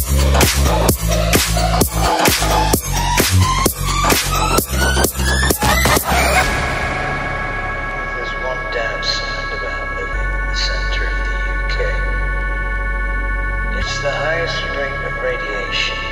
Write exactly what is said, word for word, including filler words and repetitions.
It's the highest rate of radiation